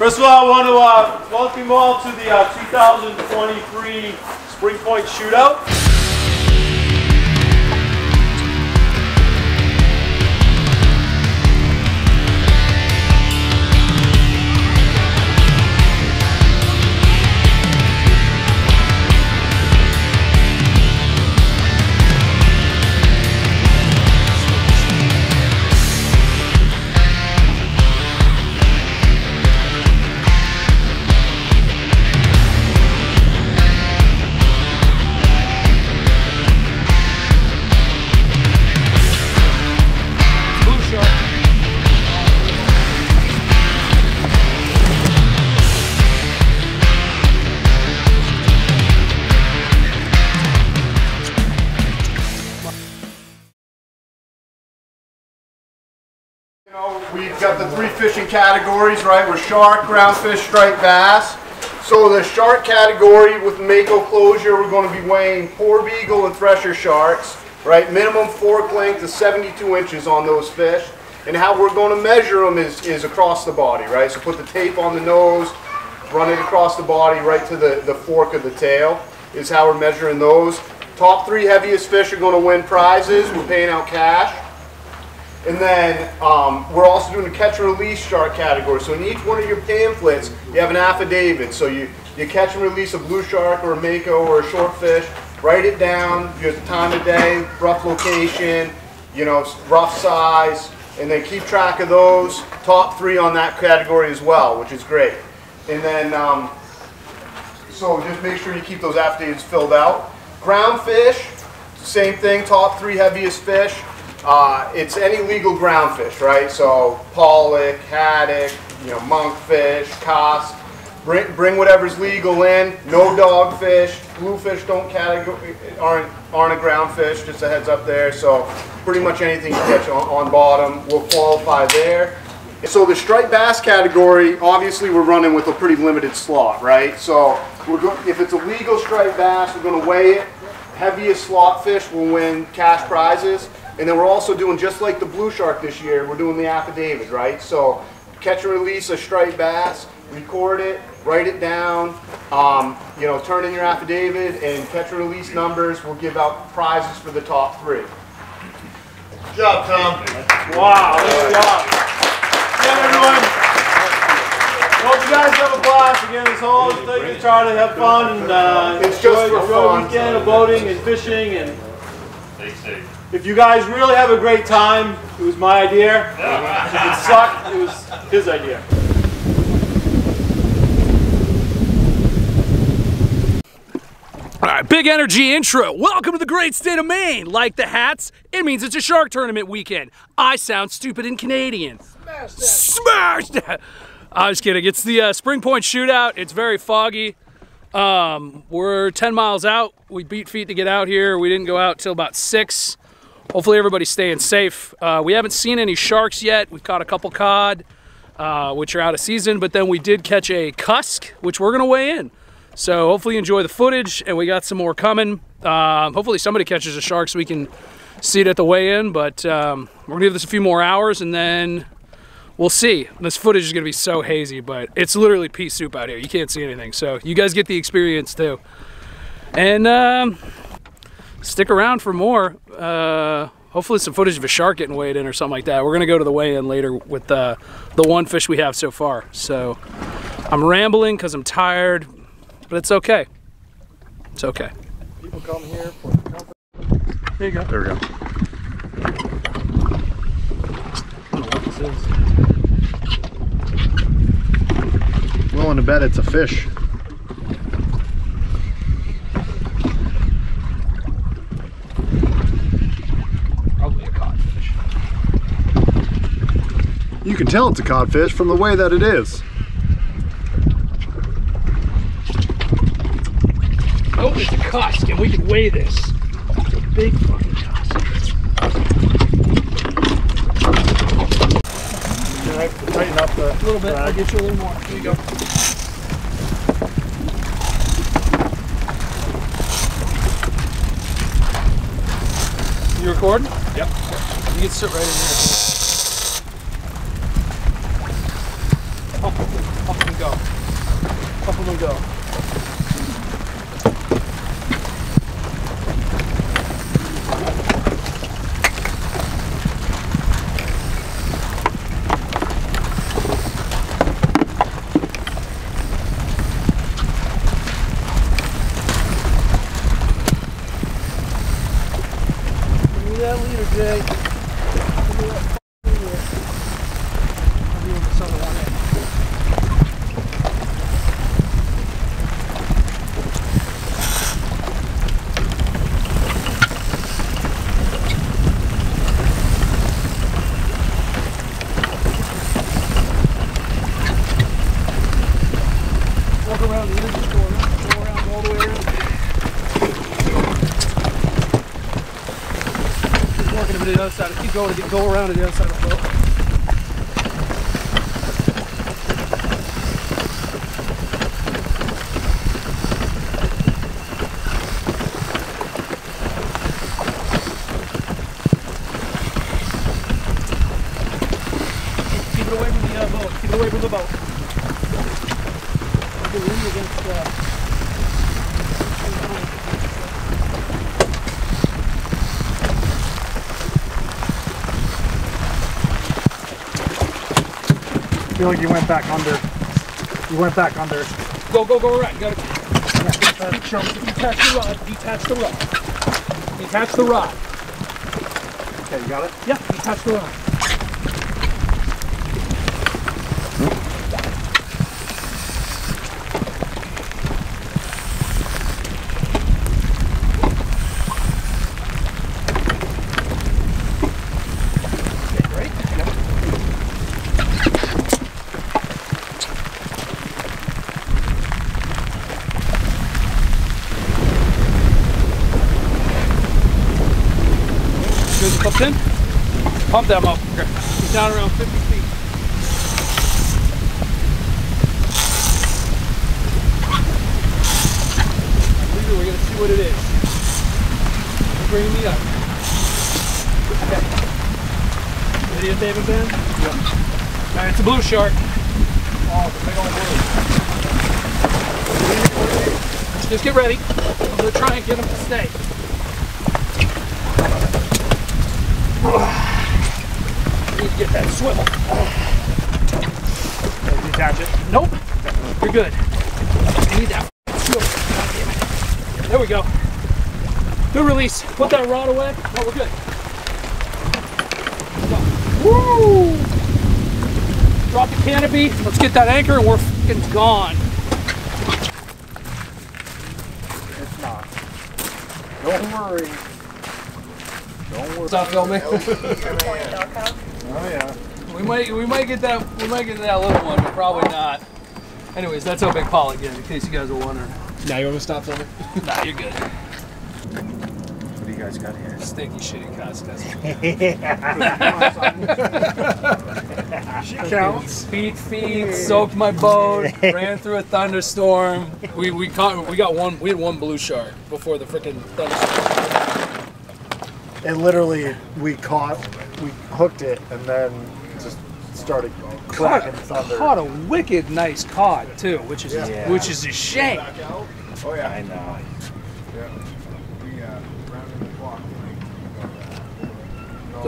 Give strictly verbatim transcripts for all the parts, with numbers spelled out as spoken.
First of all, I want to uh, welcome you all to the uh, two thousand twenty-three Spring Point Shootout. You know, we've got the three fishing categories, right? We're shark, groundfish, striped bass. So the shark category with mako closure, we're going to be weighing poor beagle and thresher sharks, right? Minimum fork length is seventy-two inches on those fish. And how we're going to measure them is, is across the body, right? So put the tape on the nose, run it across the body right to the, the fork of the tail is how we're measuring those. Top three heaviest fish are going to win prizes. We're paying out cash. And then um, we're also doing a catch and release shark category. So in each one of your pamphlets, you have an affidavit. So you, you catch and release a blue shark or a mako or a short fish, write it down, you have the time of day, rough location, you know, rough size, and then keep track of those. Top three on that category as well, which is great. And then, um, so just make sure you keep those affidavits filled out. Groundfish, same thing, top three heaviest fish. Uh, it's any legal groundfish, right? So pollock, haddock, you know, monkfish, coss. Bring, bring whatever's legal in. No dogfish. Bluefish don't category aren't aren't a groundfish. Just a heads up there. So pretty much anything you catch on, on bottom will qualify there. So the striped bass category, obviously, we're running with a pretty limited slot, right? So we're go if it's a legal striped bass, we're going to weigh it. Heaviest slot fish will win cash prizes. And then we're also doing, just like the blue shark this year, we're doing the affidavit, right? So catch and release a striped bass, record it, write it down, um, you know, turn in your affidavit, and catch and release numbers. We'll give out prizes for the top three. Good job, Tom. Wow, good job. Hey, everyone. Hope you guys have a blast. Again, this whole thing is trying to have fun and uh, it's just enjoy the road weekend of boating and fishing. And stay safe. If you guys really have a great time, it was my idea. If it sucked, it was his idea. All right, big energy intro. Welcome to the great state of Maine. Like the hats, it means it's a shark tournament weekend. I sound stupid in Canadian. Smash that. Smash that. I'm just kidding. It's the uh, Spring Point Shootout. It's very foggy. Um, we're ten miles out. We beat feet to get out here. We didn't go out till about six. Hopefully everybody's staying safe. Uh, we haven't seen any sharks yet. We've caught a couple cod, uh, which are out of season, but then we did catch a cusk, which we're gonna weigh in. So hopefully you enjoy the footage, and we got some more coming. Um, hopefully somebody catches a shark so we can see it at the weigh-in, but um, we're gonna give this a few more hours, and then we'll see. This footage is gonna be so hazy, but it's literally pea soup out here. You can't see anything, so you guys get the experience too. And um, stick around for more. Uh, hopefully some footage of a shark getting weighed in or something like that. We're going to go to the weigh-in later with uh, the one fish we have so far. So I'm rambling because I'm tired, but it's okay. It's okay. People come here for comfort. There you go. There we go. I don't know what this is. I'm willing to bet it's a fish. You can tell it's a codfish from the way that it is. Oh, it's a cusk, and we can weigh this. It's a big fucking cusk. All right, tighten up the a little bit. I'll get you a little more. Here you go. You recording? Yep. You can sit right in there. Up, up, up. go. A couple more go. Other side. Keep going to get, go around to the other side of the boat. Keep it away from the uh, boat. Keep it away from the boat. Don't get leaning against the... Uh, I feel like you went back under. You went back under. Go, go, go around. You gotta yeah, detach the rod. Detach the rod. Detach the rod. Okay, you got it? Yeah, detach the rod. In. Pump that motherfucker. He's down around fifty feet. I believe it. We're going to see what it is. Bring me up. Okay. Ready to David Ben? Yep. All right, it's a blue shark. Oh, it's a big old blue. Just get ready. I'm going to try and get him to stay. I need to get that swivel. Oh. Detach it. Nope. You're good. I need that swivel. God damn it. There we go. Good release. Put that rod away. Oh, we're good. Go. Woo! Drop the canopy. Let's get that anchor and we're fucking gone. It's not. Don't worry. Don't worry. Stop filming. Oh yeah. We might we might get that we might get that little one, but probably not. Anyways, that's how big Paul again, in case you guys were wondering. Now you want to stop filming? Nah, you're good. What do you guys got here? Stinky shitty Costas. She counts. Feet feet soaked my boat. Ran through a thunderstorm. We we caught we got one we had one blue shark before the freaking thunderstorm. And literally, we caught, we hooked it, and then just started cracking thunder. Caught a wicked nice cod too, which is yeah. Yeah. which is a shame. Oh yeah, I know. Yeah.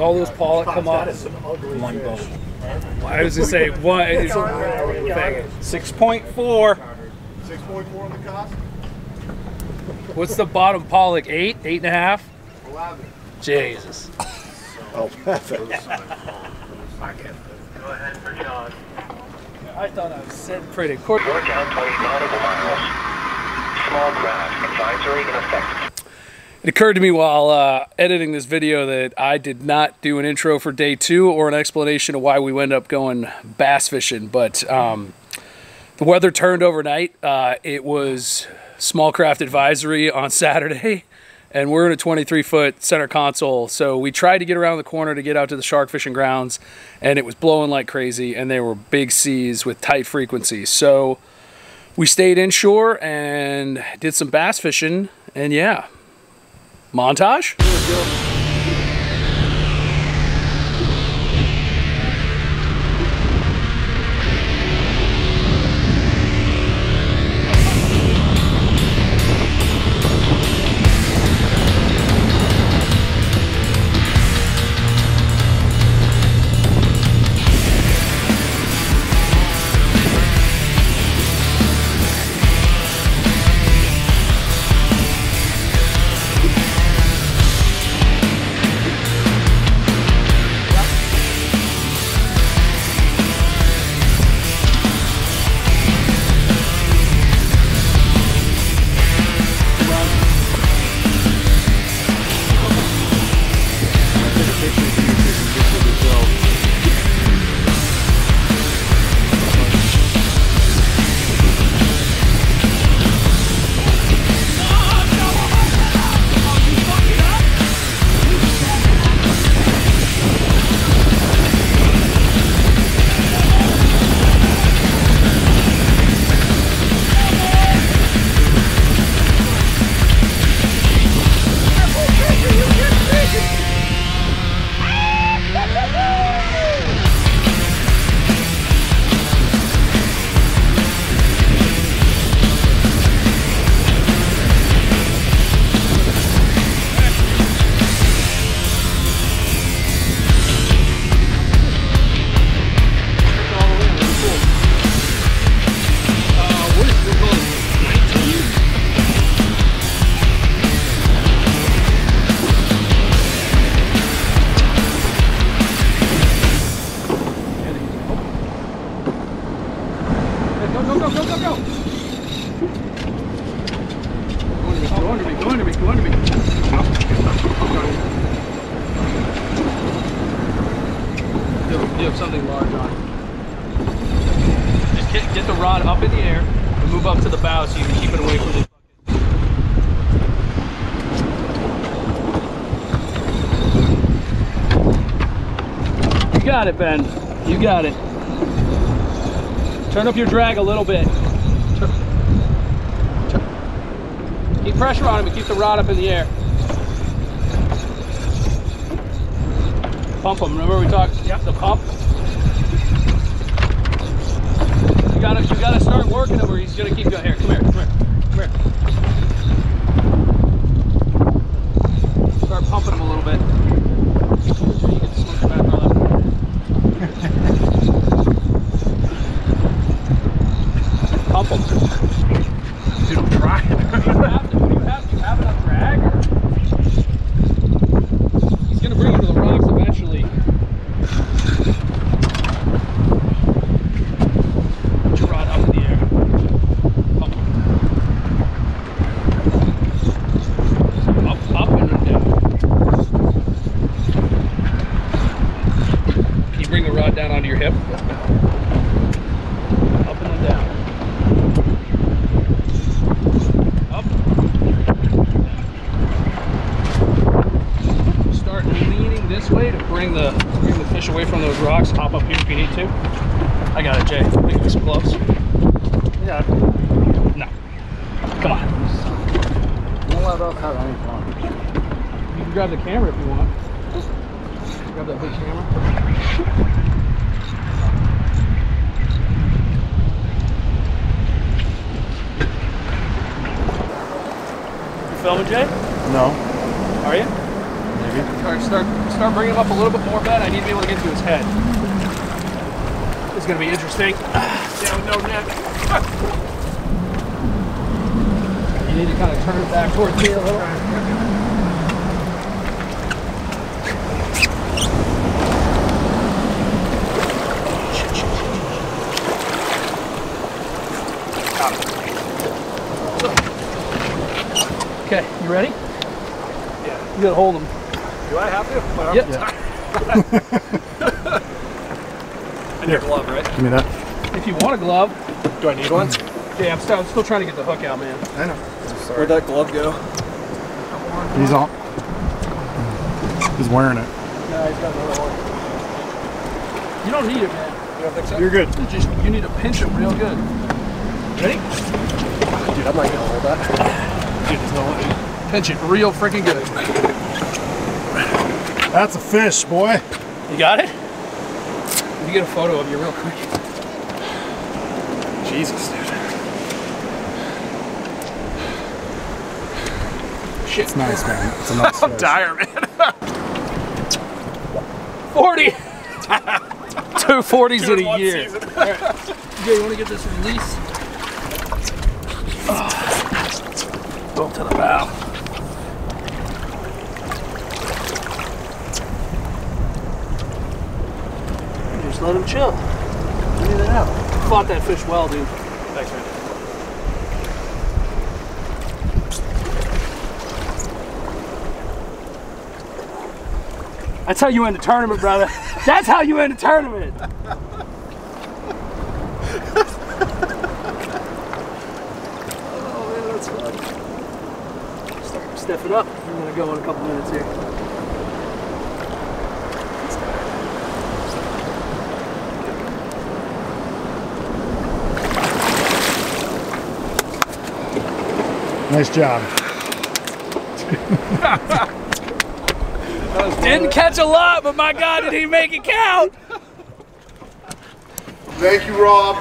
All those pollock come off. One boat. I was gonna say what? Six point four. Six point four on the cost. What's the bottom pollock? Eight, eight and a half. Eleven. Jesus. Oh, perfect. Go ahead for John. I thought I said pretty quick. Work out twenty nautical miles. Small craft advisory in effect. It occurred to me while uh, editing this video that I did not do an intro for day two or an explanation of why we ended up going bass fishing, but um, the weather turned overnight. Uh, it was small craft advisory on Saturday. And we're in a twenty-three foot center console. So we tried to get around the corner to get out to the shark fishing grounds, and it was blowing like crazy, and they were big seas with tight frequencies. So we stayed inshore and did some bass fishing, and yeah, montage. go, go, go, go, go! Go under me, go under me, go under me, go under me. You have, you have something large on. Just get, get the rod up in the air and move up to the bow so you can keep it away from the... You got it, Ben. You got it. Turn up your drag a little bit. Turn. Turn. Keep pressure on him and keep the rod up in the air. Pump him. Remember we talked? Yep, the pump. You gotta, you gotta start working him, or he's gonna keep going. Here, come here, come here, come here. Start pumping him a little bit. Grab the camera if you want. Grab that big camera. You filming, Jay? No. Are you? Maybe. All right, start, start bringing him up a little bit more, Ben. I need to be able to get to his head. It's going to be interesting. Down, no net. You need to kind of turn it back towards me a little. Okay, you ready? Yeah. You gotta hold him. Do I have to? My arms yep. Yeah. I need a glove, right? Give me that. If you want a glove. Do I need one? Yeah, I'm still, I'm still trying to get the hook out, man. I know. I'm sorry. Where'd that glove go? He's on. He's wearing it. No, he's got another one. You don't need it, man. You don't think so? You're good. You, just, you need to pinch him real good. Ready? Dude, I'm not gonna hold that. Dude, pinch it real freaking good. That's a fish, boy. You got it? You get a photo of you real quick. Jesus, dude. Shit. It's nice, man. It's a nice fish. I'm dire, man. forty! Two forties in a year. Right. Jay, you want to get this release? Oh. To the bow. Just let him chill. Leave it out. Fought that fish well, dude. Thanks, man. That's how you end the tournament, brother. That's how you end the tournament. Step it up. I'm gonna go in a couple minutes here. Nice job. Didn't catch a lot, but my God, did he make it count? Thank you, Rob.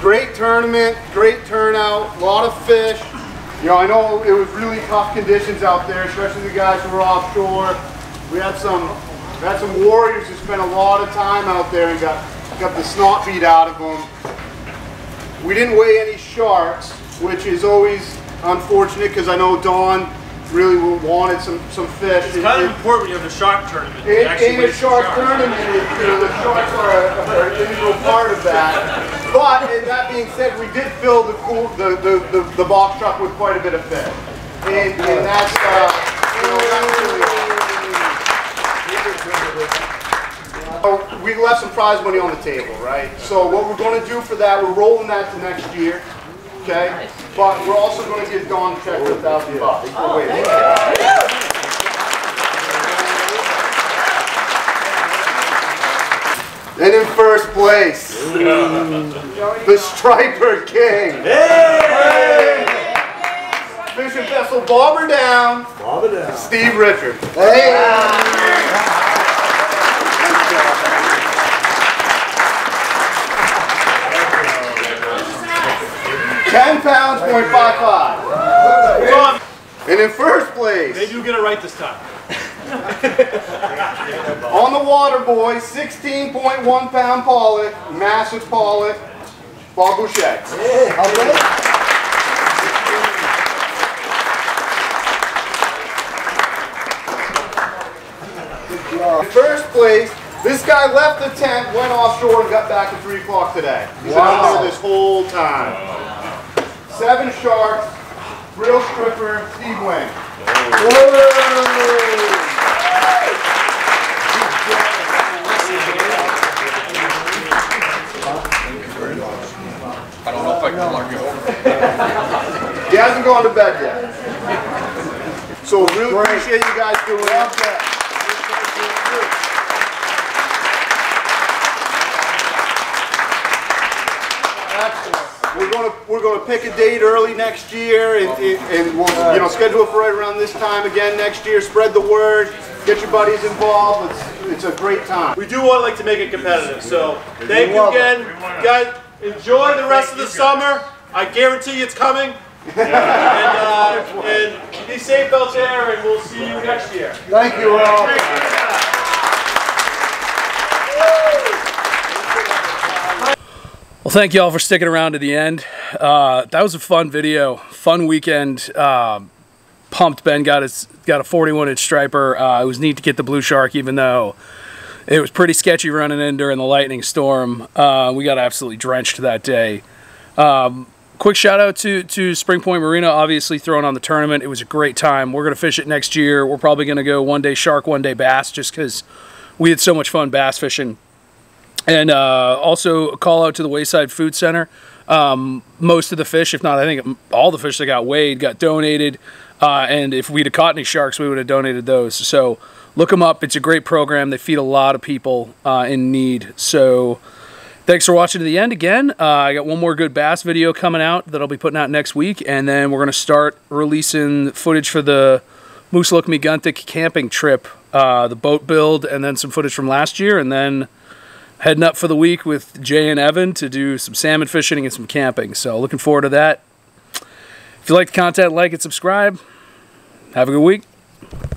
Great tournament, great turnout, a lot of fish. You know, I know it was really tough conditions out there, especially the guys who were offshore. We had some, we had some warriors who spent a lot of time out there and got, got the snot beat out of them. We didn't weigh any sharks, which is always unfortunate because I know Don really wanted some, some fish. It's kind of important when you have a shark tournament. In, in a shark, shark tournament, you know, the sharks are an integral part of that. But and that being said, we did fill the cool the the, the, the box truck with quite a bit of fish, and, and that's uh, you know, that's really. We left some prize money on the table, right? So what we're going to do for that, we're rolling that to next year, okay? But we're also going to give Don a check for a thousand bucks. Oh, wait. And in first place, the Striper King. Hey! Fish and Vessel Bobber down. Bobber down. Steve Richard. Hey! ten pounds point five five. And in first place. Maybe you'll get it right this time. On the water, boy, sixteen point one pound pollock, massive pollock, Bob Bouchette. Yeah. Okay. In first place, this guy left the tent, went offshore, and got back at three o'clock today. He's wow. Out there this whole time. Seven sharks, real stripper, Steve Wayne. I don't know if I can lock it over. He hasn't gone to bed yet. So really Great. appreciate you guys doing that. We're gonna we're gonna pick a date early next year, and, and we'll you know schedule it for right around this time again next year. Spread the word, get your buddies involved. It's it's a great time. We do want to like to make it competitive. So thank you again, guys. Enjoy the rest of the summer. I guarantee it's coming. And, uh, and be safe out there, and we'll see you next year. Thank you all. Well, thank you all for sticking around to the end. Uh, that was a fun video, fun weekend. Uh, pumped Ben got his, got a forty-one inch striper. Uh, it was neat to get the blue shark, even though it was pretty sketchy running in during the lightning storm. Uh, we got absolutely drenched that day. Um, quick shout out to, to Spring Point Marina, obviously throwing on the tournament. It was a great time. We're going to fish it next year. We're probably going to go one day shark, one day bass, just because we had so much fun bass fishing. And uh, also a call out to the Wayside Food Center. Um, most of the fish, if not, I think all the fish that got weighed got donated. Uh, and if we'd have caught any sharks, we would have donated those. So look them up. It's a great program. They feed a lot of people uh, in need. So thanks for watching to the end again. Uh, I got one more good bass video coming out that I'll be putting out next week. And then we're going to start releasing footage for the Moose Lokmeguntic camping trip, uh, the boat build, and then some footage from last year. And then heading up for the week with Jay and Evan to do some salmon fishing and some camping. So looking forward to that. If you like the content, like and subscribe. Have a good week.